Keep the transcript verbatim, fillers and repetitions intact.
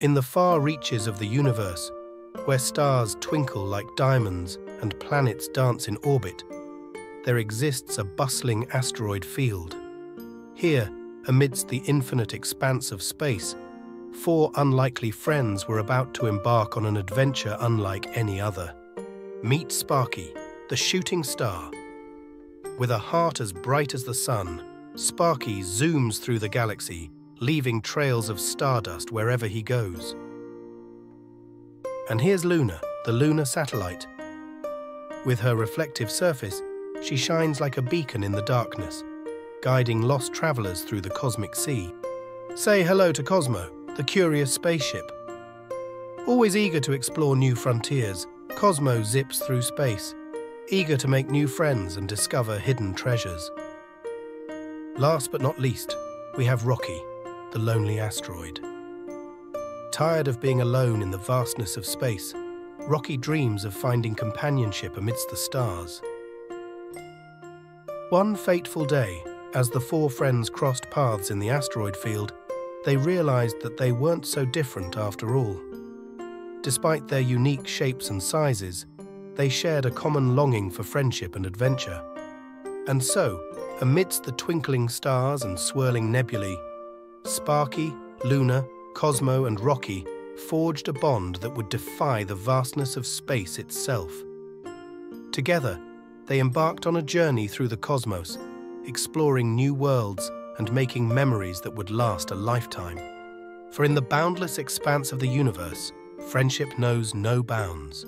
In the far reaches of the universe, where stars twinkle like diamonds and planets dance in orbit, there exists a bustling asteroid field. Here, amidst the infinite expanse of space, four unlikely friends were about to embark on an adventure unlike any other. Meet Sparky, the shooting star. With a heart as bright as the sun, Sparky zooms through the galaxy, leaving trails of stardust wherever he goes. And here's Luna, the lunar satellite. With her reflective surface, she shines like a beacon in the darkness, guiding lost travelers through the cosmic sea. Say hello to Cosmo, the curious spaceship. Always eager to explore new frontiers, Cosmo zips through space, eager to make new friends and discover hidden treasures. Last but not least, we have Rocky, the lonely asteroid. Tired of being alone in the vastness of space, Rocky dreams of finding companionship amidst the stars. One fateful day, as the four friends crossed paths in the asteroid field, they realized that they weren't so different after all. Despite their unique shapes and sizes, they shared a common longing for friendship and adventure. And so, amidst the twinkling stars and swirling nebulae, Sparky, Luna, Cosmo and Rocky forged a bond that would defy the vastness of space itself. Together, they embarked on a journey through the cosmos, exploring new worlds and making memories that would last a lifetime. For in the boundless expanse of the universe, friendship knows no bounds.